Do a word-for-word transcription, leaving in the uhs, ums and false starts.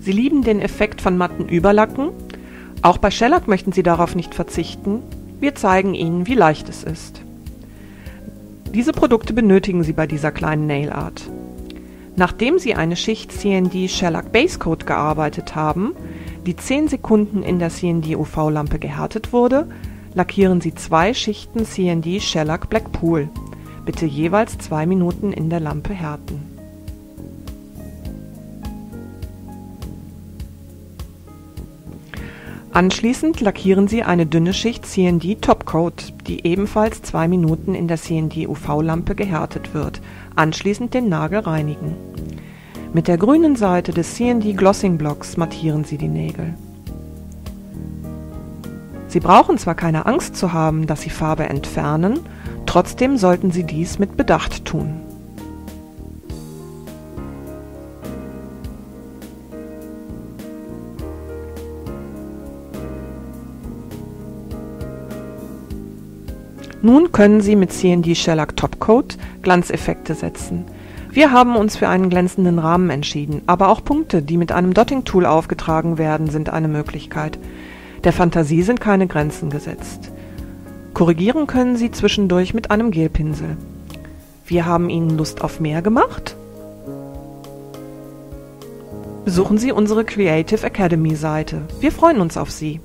Sie lieben den Effekt von matten Überlacken. Auch bei Shellac möchten Sie darauf nicht verzichten. Wir zeigen Ihnen, wie leicht es ist. Diese Produkte benötigen Sie bei dieser kleinen Nail Art. Nachdem Sie eine Schicht C N D Shellac Base Coat gearbeitet haben, die zehn Sekunden in der C N D U V-Lampe gehärtet wurde, lackieren Sie zwei Schichten C N D Shellac Blackpool. Bitte jeweils zwei Minuten in der Lampe härten. Anschließend lackieren Sie eine dünne Schicht C N D Top Coat, die ebenfalls zwei Minuten in der C N D U V-Lampe gehärtet wird. Anschließend den Nagel reinigen. Mit der grünen Seite des C N D Glossing Blocks mattieren Sie die Nägel. Sie brauchen zwar keine Angst zu haben, dass Sie Farbe entfernen, trotzdem sollten Sie dies mit Bedacht tun. Nun können Sie mit C N D Shellac Top Coat Glanzeffekte setzen. Wir haben uns für einen glänzenden Rahmen entschieden, aber auch Punkte, die mit einem Dotting-Tool aufgetragen werden, sind eine Möglichkeit. Der Fantasie sind keine Grenzen gesetzt. Korrigieren können Sie zwischendurch mit einem Gelpinsel. Wir haben Ihnen Lust auf mehr gemacht? Besuchen Sie unsere Creative Academy Seite. Wir freuen uns auf Sie.